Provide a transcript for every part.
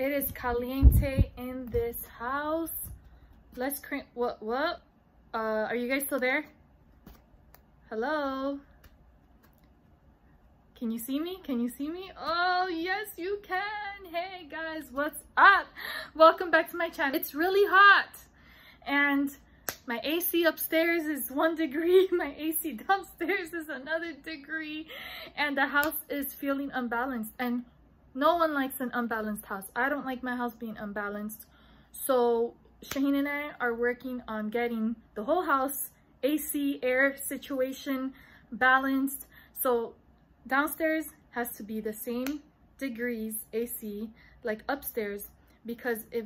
It is caliente in this house. Let's cream. What? Are you guys still there? Hello? Can you see me? Can you see me? Oh, yes, you can. Hey, guys, what's up? Welcome back to my channel. It's really hot. And my AC upstairs is 1 degree. My AC downstairs is another degree. And the house is feeling unbalanced. And no one likes an unbalanced house. I don't like my house being unbalanced. So Shaheen and I are working on getting the whole house AC, air situation balanced. So downstairs has to be the same degrees AC like upstairs, because if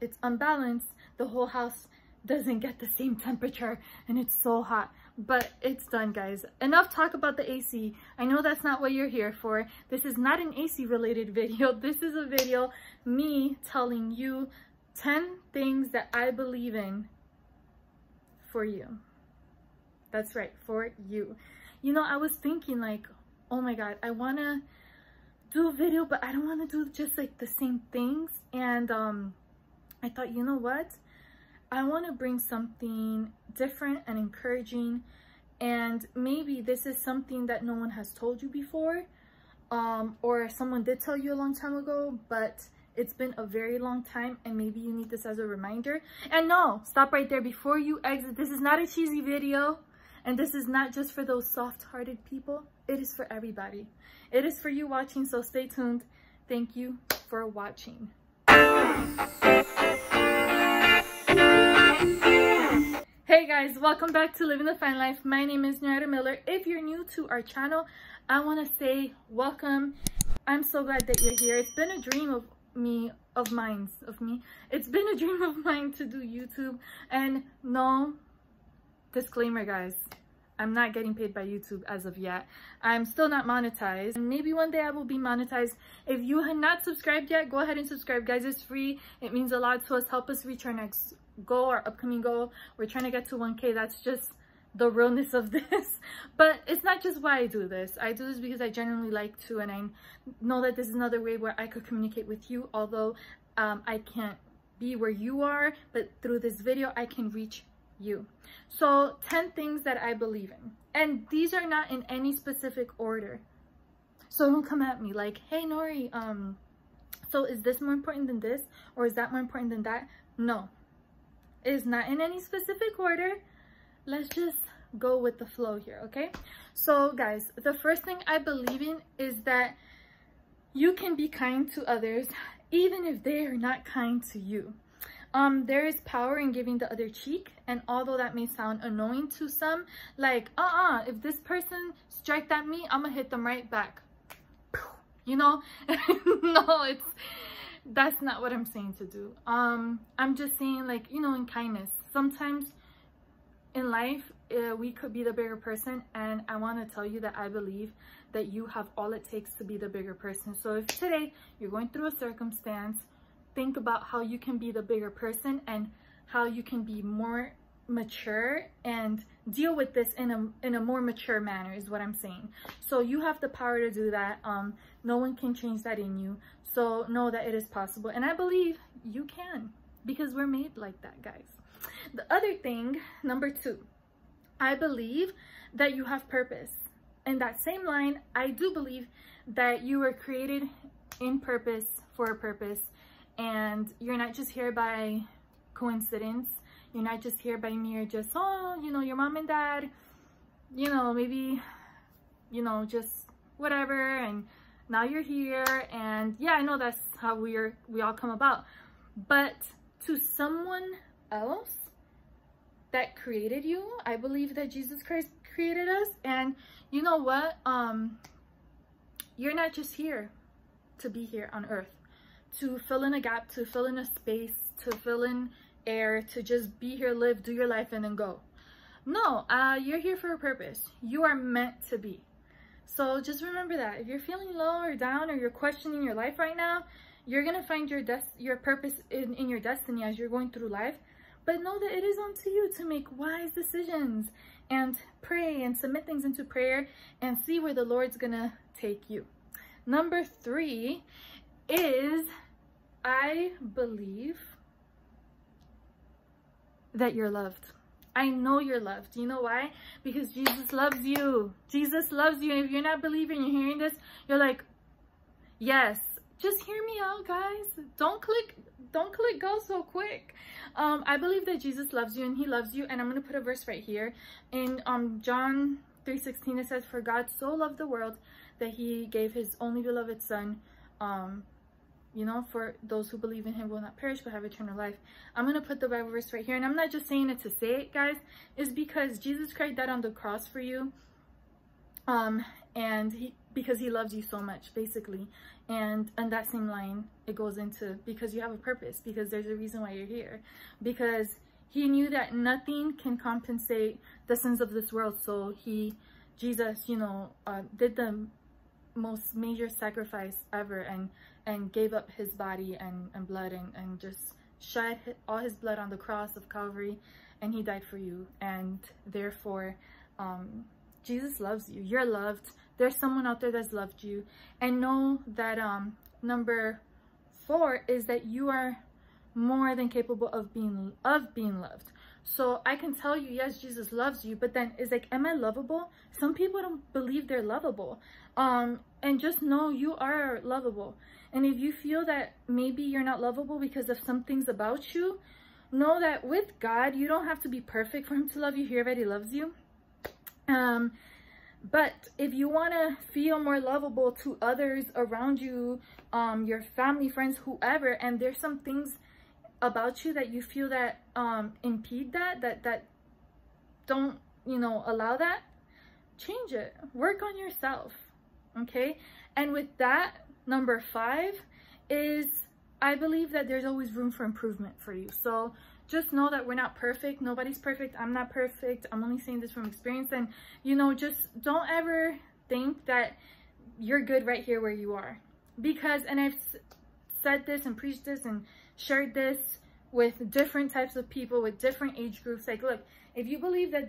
it's unbalanced, the whole house doesn't get the same temperature and it's so hot. But it's done, guys. Enough talk about the AC. I know that's not what you're here for. This is not an AC related video. This is a video me telling you 10 things that I believe in for you. That's right, for you. You know, I was thinking like, oh my God, I want to do a video, but I don't want to do just like the same things. And I thought, you know what? I want to bring something different and encouraging, and maybe this is something that no one has told you before, or someone did tell you a long time ago, but it's been a very long time and maybe you need this as a reminder. And no, stop right there before you exit. This is not a cheesy video, and this is not just for those soft-hearted people. It is for everybody. It is for you watching, so stay tuned. Thank you for watching. Hey guys, welcome back to Living the Fine Life. My name is Noraida Miller. If you're new to our channel, I want to say welcome. I'm so glad that you're here. It's been a dream of mine. It's been a dream of mine to do YouTube. And no, disclaimer guys, I'm not getting paid by YouTube as of yet. I'm still not monetized. And maybe one day I will be monetized. If you have not subscribed yet, go ahead and subscribe, guys. It's free. It means a lot to us. Help us reach our next goal, our upcoming goal. We're trying to get to 1K. That's just the realness of this. But it's not just why I do this. I do this because I genuinely like to, and I know that this is another way where I could communicate with you, although I can't be where you are, but through this video I can reach you. So 10 things that I believe in, and these are not in any specific order, so don't come at me like, hey Nori, so is this more important than this, or is that more important than that? No. Is not in any specific order. Let's just go with the flow here, okay? So guys, the first thing I believe in is that you can be kind to others even if they are not kind to you. There is power in giving the other cheek, and although that may sound annoying to some, like if this person striked at me, I'm gonna hit them right back, you know. No, that's not what I'm saying to do. I'm just saying, like, you know, in kindness. Sometimes in life, we could be the bigger person, and I want to tell you that I believe that you have all it takes to be the bigger person. So if today you're going through a circumstance, think about how you can be the bigger person and how you can be more mature and deal with this in a more mature manner, is what I'm saying. So you have the power to do that. No one can change that in you, so know that it is possible, and I believe you can, because we're made like that, guys. The other thing, number 2, I believe that you have purpose. In that same line, I do believe that you were created in purpose, for a purpose, and you're not just here by coincidence. You're not just here by mere just, oh, you know, your mom and dad, you know, maybe, you know, just whatever, and now you're here. And yeah, I know that's how we all come about, but to someone else that created you, I believe that Jesus Christ created us. And you know what? You're not just here to be here on earth, to fill in a gap, to fill in a space, to fill in air, to just be here, live, do your life, and then go. No, you're here for a purpose. You are meant to be. So just remember that. If you're feeling low or down, or you're questioning your life right now, you're gonna find your purpose in your destiny as you're going through life. But know that it is unto you to make wise decisions and pray and submit things into prayer and see where the Lord's gonna take you. Number 3 is I believe that you're loved. I know you're loved. You know why? Because Jesus loves you. Jesus loves you. And if you're not believing, you're hearing this, you're like, yes, just hear me out, guys. Don't click go so quick. I believe that Jesus loves you and he loves you. And I'm going to put a verse right here in John 3:16. It says, for God so loved the world that he gave his only beloved son, you know, for those who believe in him will not perish but have eternal life. I'm going to put the Bible verse right here, and I'm not just saying it to say it, guys. It's because Jesus Christ died on the cross for you, and because he loves you so much, basically. And that same line, it goes into, because you have a purpose, because there's a reason why you're here, because he knew that nothing can compensate the sins of this world. So Jesus, you know, did the most major sacrifice ever, and gave up his body and blood, and just shed all his blood on the cross of Calvary, and he died for you. And therefore, Jesus loves you. You're loved. There's someone out there that's loved you. And know that number 4 is that you are more than capable of being loved. So I can tell you, yes, Jesus loves you, but then it's like, am I lovable? Some people don't believe they're lovable. And just know you are lovable. And if you feel that maybe you're not lovable because of some things about you, know that with God, you don't have to be perfect for him to love you. He already loves you. But if you want to feel more lovable to others around you, your family, friends, whoever, and there's some things about you that you feel that impede that don't, you know, allow that, change it. Work on yourself, okay? And with that, number 5 is, I believe that there's always room for improvement for you. So just know that we're not perfect. Nobody's perfect. I'm not perfect. I'm only saying this from experience. And, you know, just don't ever think that you're good right here where you are. Because, and I've said this and preached this and shared this with different types of people, with different age groups. Like, look, if you believe that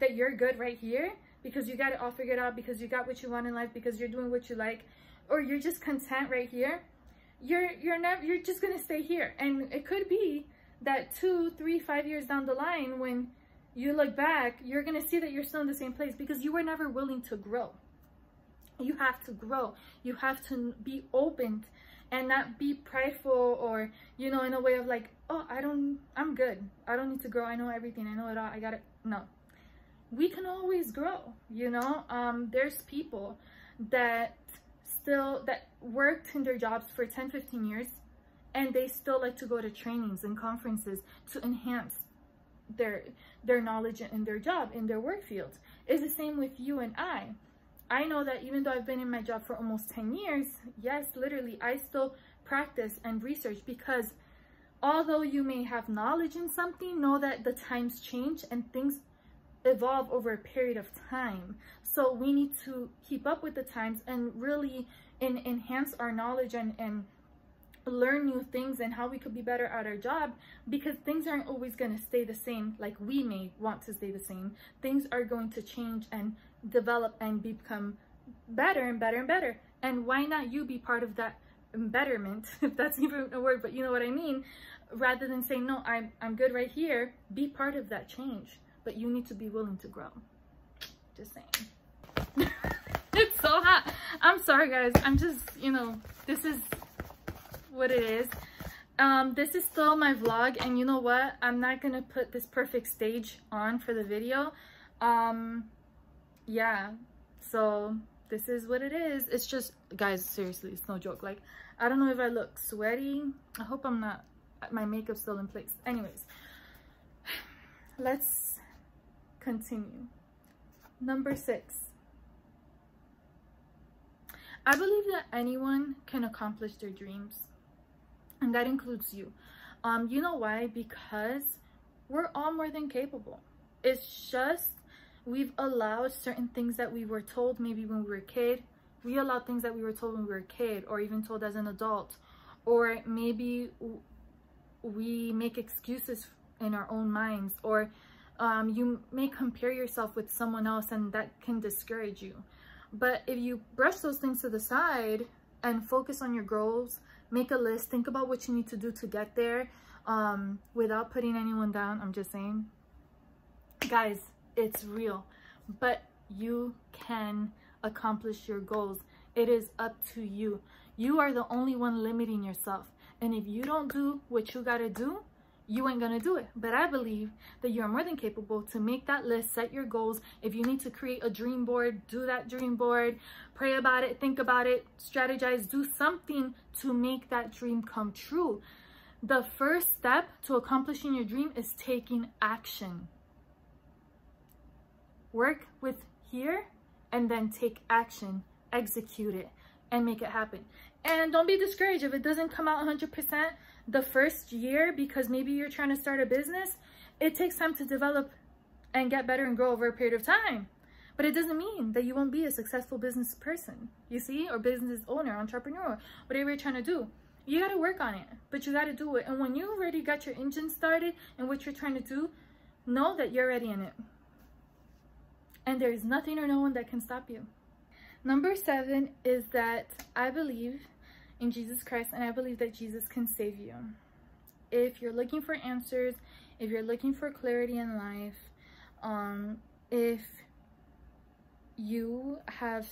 that you're good right here because you got it all figured out, because you got what you want in life, because you're doing what you like, or you're just content right here, you're just gonna stay here. And it could be that 2, 3, 5 years down the line, when you look back, you're gonna see that you're still in the same place, because you were never willing to grow. You have to grow. You have to be opened and not be prideful, or, you know, in a way of like, oh, I'm good, I don't need to grow, I know everything, I know it all, I got it. No, we can always grow, you know. There's people that worked in their jobs for 10-15 years, and they still like to go to trainings and conferences to enhance their knowledge in their job, in their work fields. It's the same with you and I know that even though I've been in my job for almost 10 years, yes, literally, I still practice and research, because although you may have knowledge in something, know that the times change and things evolve over a period of time. So we need to keep up with the times and really enhance our knowledge and learn new things and how we could be better at our job, because things aren't always going to stay the same. Like, we may want to stay the same. Things are going to change and develop and become better and better and better. And why not you be part of that betterment, if that's even a word, but you know what I mean? Rather than saying, no, I'm good right here, be part of that change, but you need to be willing to grow. Just saying. It's so hot. I'm sorry, guys. I'm just, you know, this is what it is. This is still my vlog, and you know what? I'm not gonna put this perfect stage on for the video. Yeah, so this is what it is. It's just, guys, seriously, it's no joke. Like, I don't know if I look sweaty. I hope I'm not. My makeup's still in place. Anyways, let's continue. Number 6. I believe that anyone can accomplish their dreams, and that includes you. You know why? Because we're all more than capable. It's just, we've allowed certain things that we were told maybe when we were a kid. We allowed things that we were told when we were a kid, or even told as an adult. Or maybe we make excuses in our own minds, or you may compare yourself with someone else, and that can discourage you. But if you brush those things to the side and focus on your goals. Make a list. Think about what you need to do to get there, without putting anyone down. I'm just saying, guys, it's real, but you can accomplish your goals. It is up to you. You are the only one limiting yourself. And if you don't do what you gotta do, you ain't gonna do it. But I believe that you're more than capable to make that list, set your goals. If you need to create a dream board, do that dream board, pray about it, think about it, strategize, do something to make that dream come true. The first step to accomplishing your dream is taking action. Work with here and then take action, execute it, and make it happen. And don't be discouraged if it doesn't come out 100% the first year, because maybe you're trying to start a business. It takes time to develop and get better and grow over a period of time. But it doesn't mean that you won't be a successful business person, you see, or business owner, entrepreneur, whatever you're trying to do. You got to work on it, but you got to do it. And when you already got your engine started and what you're trying to do, know that you're already in it. And there is nothing or no one that can stop you. Number 7 is that I believe in Jesus Christ, and I believe that Jesus can save you. If you're looking for answers, if you're looking for clarity in life, if you have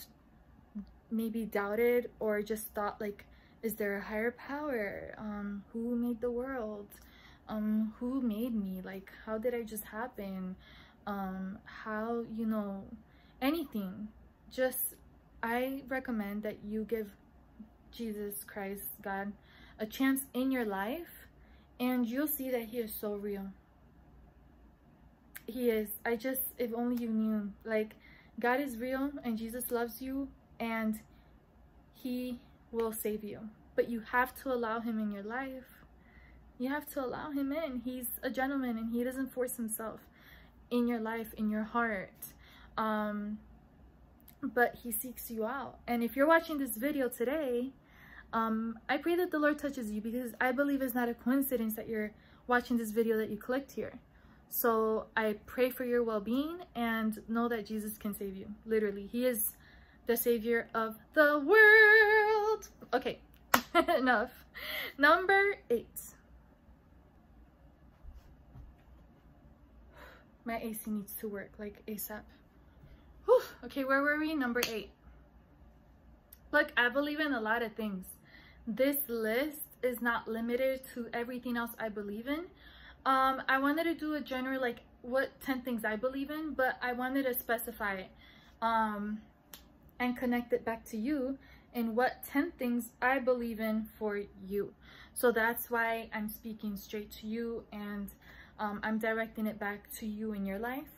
maybe doubted or just thought like, is there a higher power? Who made the world? Who made me? Like, how did I just happen? How, you know, anything. Just, I recommend that you give Jesus Christ, God, a chance in your life, and you'll see that he is so real. He is. I just, if only you knew, like, God is real and Jesus loves you and he will save you, but you have to allow him in your life. You have to allow him in. He's a gentleman and he doesn't force himself in your life, in your heart. But he seeks you out. And if you're watching this video today, I pray that the Lord touches you, because I believe it's not a coincidence that you're watching this video, that you clicked here. So I pray for your well-being, and know that Jesus can save you. Literally, he is the savior of the world. Okay, enough. Number 8. My AC needs to work like ASAP. Whew. Okay, where were we? Number 8. Look, I believe in a lot of things. This list is not limited to everything else I believe in. I wanted to do a general, like, what 10 things I believe in, but I wanted to specify it and connect it back to you and what 10 things I believe in for you. So that's why I'm speaking straight to you, and I'm directing it back to you in your life.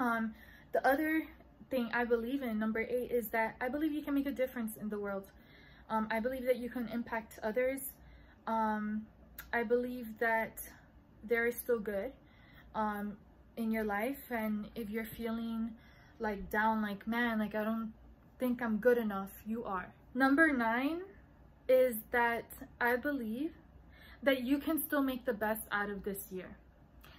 The other thing I believe in, number 8, is that I believe you can make a difference in the world. I believe that you can impact others. I believe that there is still good in your life. And if you're feeling like down, like, man, like, I don't think I'm good enough, you are. Number 9 is that I believe that you can still make the best out of this year.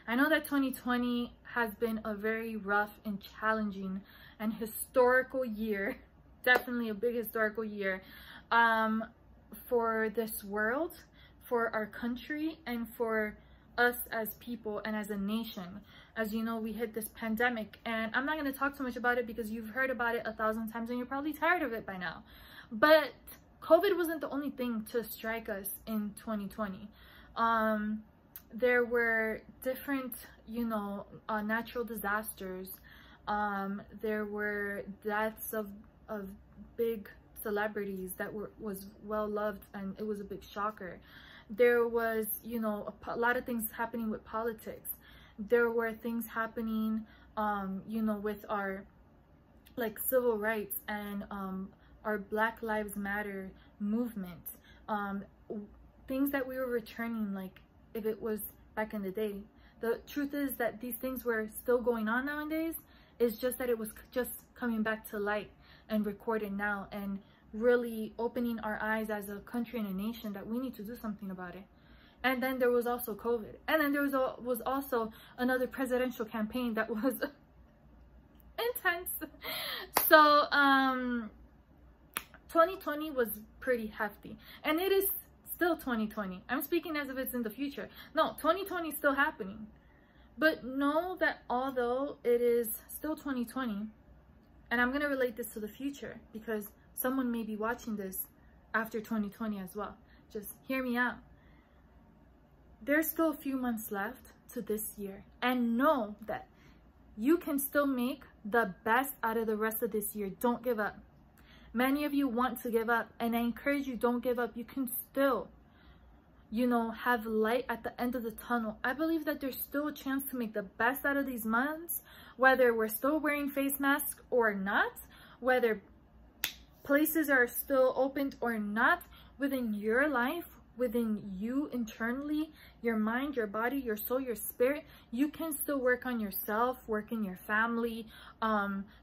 I know that 2020 has been a very rough and challenging and historical year, definitely a big historical year for this world, for our country, and for us as people and as a nation. As you know, we hit this pandemic, and I'm not going to talk too much about it because you've heard about it 1,000 times and you're probably tired of it by now. But COVID wasn't the only thing to strike us in 2020. There were different, you know, natural disasters. There were deaths of big celebrities that was well loved, and it was a big shocker. There was, you know, a lot of things happening with politics. There were things happening, you know, with our, like, civil rights and our Black Lives Matter movement. Things that we were returning, like, if it was back in the day. The truth is that these things were still going on nowadays. It's just that it was just coming back to light and recorded now, and really opening our eyes as a country and a nation that we need to do something about it. And then there was also COVID. And then there was also another presidential campaign that was intense. So 2020 was pretty hefty, and it is still 2020. I'm speaking as if it's in the future. No, 2020 is still happening. But know that although it is still 2020, and I'm going to relate this to the future because someone may be watching this after 2020 as well. Just hear me out. There's still a few months left to this year, and know that you can still make the best out of the rest of this year. Don't give up. Many of you want to give up, and I encourage you, don't give up. You can still, you know, have light at the end of the tunnel. I believe that there's still a chance to make the best out of these months, whether we're still wearing face masks or not, whether places are still opened or not, within your life, within you internally, your mind, your body, your soul, your spirit, you can still work on yourself, work in your family,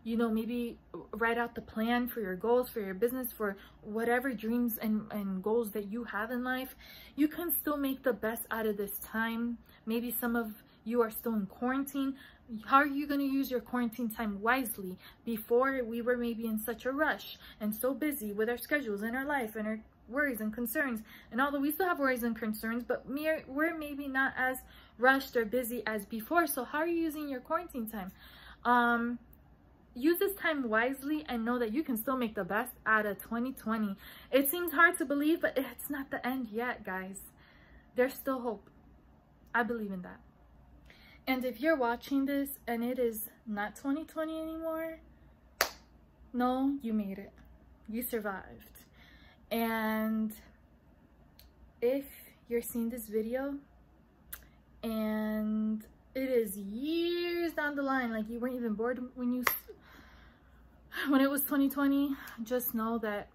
you know, maybe write out the plan for your goals, for your business, for whatever dreams and goals that you have in life. You can still make the best out of this time. Maybe some of you are still in quarantine. How are you going to use your quarantine time wisely? Before, we were maybe in such a rush and so busy with our schedules and our life and our worries and concerns, and although we still have worries and concerns, but we're maybe not as rushed or busy as before. So how are you using your quarantine time? Use this time wisely, and know that you can still make the best out of 2020. It seems hard to believe, but it's not the end yet, guys. There's still hope. I believe in that. And if you're watching this and it is not 2020 anymore, no, you made it. You survived. And if you're seeing this video and it is years down the line, like you weren't even bored when it was 2020, just know that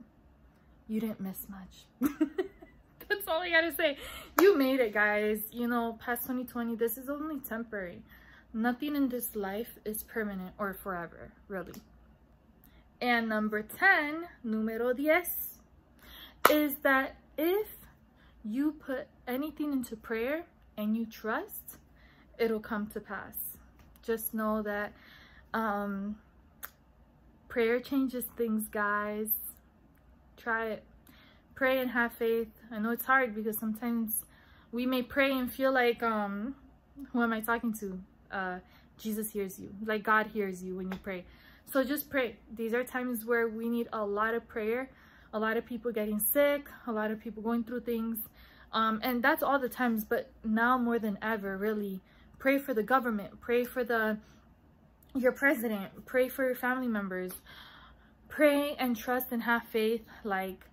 you didn't miss much. That's all I gotta say. You made it, guys. You know, past 2020, this is only temporary. Nothing in this life is permanent or forever, really. And number 10, número 10, is that if you put anything into prayer and you trust, it'll come to pass. Just know that prayer changes things, guys. Try it. Pray and have faith. I know it's hard because sometimes we may pray and feel like, who am I talking to? Jesus hears you. Like, God hears you when you pray. So just pray. These are times where we need a lot of prayer. A lot of people getting sick, a lot of people going through things, and that's all the times, but now more than ever, really, pray for the government, pray for your president, pray for your family members, pray and trust and have faith, like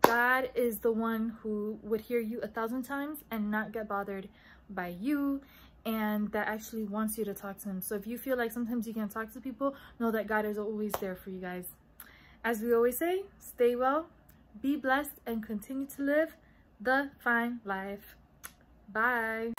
God is the one who would hear you 1,000 times and not get bothered by you, and that actually wants you to talk to him. So if you feel like sometimes you can't talk to people, know that God is always there for you guys. As we always say, stay well, be blessed, and continue to live the fine life. Bye.